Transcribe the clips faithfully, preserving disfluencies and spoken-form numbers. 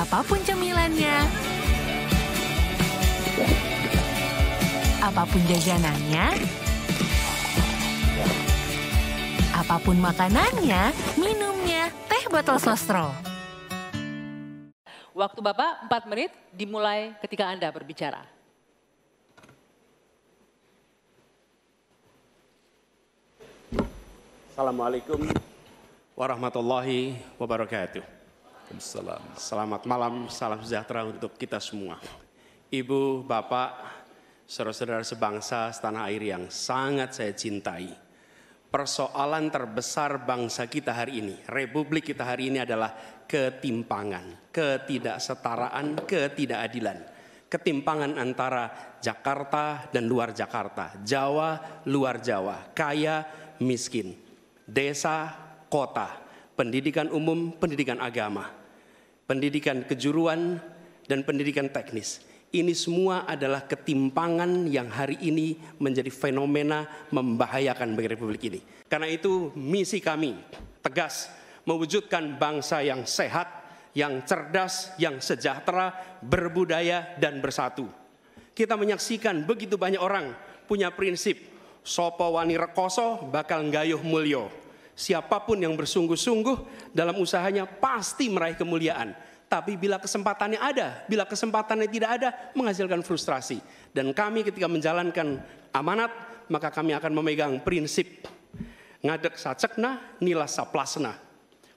apapun cemilannya, apapun jajanannya, apapun makanannya, minumnya, teh botol Sostro. Waktu Bapak empat menit dimulai ketika Anda berbicara. Assalamualaikum warahmatullahi wabarakatuh. Selamat malam, salam sejahtera untuk kita semua. Ibu, Bapak, saudara-saudara sebangsa setanah air yang sangat saya cintai. Persoalan terbesar bangsa kita hari ini, republik kita hari ini adalah ketimpangan, ketidaksetaraan, ketidakadilan. Ketimpangan antara Jakarta dan luar Jakarta, Jawa, luar Jawa, kaya, miskin, desa, kota, pendidikan umum, pendidikan agama, pendidikan kejuruan, dan pendidikan teknis. Ini semua adalah ketimpangan yang hari ini menjadi fenomena membahayakan bagi republik ini. Karena itu misi kami tegas mewujudkan bangsa yang sehat, yang cerdas, yang sejahtera, berbudaya dan bersatu. Kita menyaksikan begitu banyak orang punya prinsip Sopo Wani Rekoso bakal nggayuh mulyo. Siapapun yang bersungguh-sungguh dalam usahanya pasti meraih kemuliaan. Tapi bila kesempatannya ada, bila kesempatannya tidak ada, menghasilkan frustrasi. Dan kami ketika menjalankan amanat, maka kami akan memegang prinsip ngadeg sacekna, nila saplasna.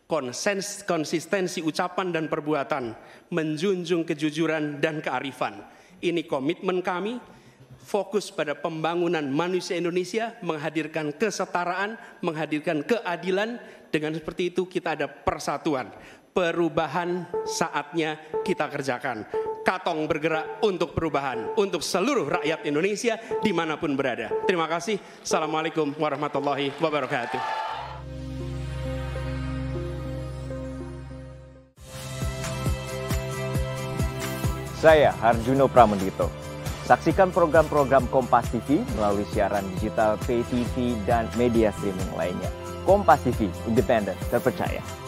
Konsens, konsistensi ucapan dan perbuatan, menjunjung kejujuran dan kearifan. Ini komitmen kami, fokus pada pembangunan manusia Indonesia, menghadirkan kesetaraan, menghadirkan keadilan. Dengan seperti itu kita ada persatuan. Perubahan saatnya kita kerjakan. Katong bergerak untuk perubahan, untuk seluruh rakyat Indonesia dimanapun berada. Terima kasih. Assalamualaikum warahmatullahi wabarakatuh. Saya Harjuno Pramendito. Saksikan program-program Kompas T V melalui siaran digital, pay T V, dan media streaming lainnya. Kompas T V, independen, terpercaya.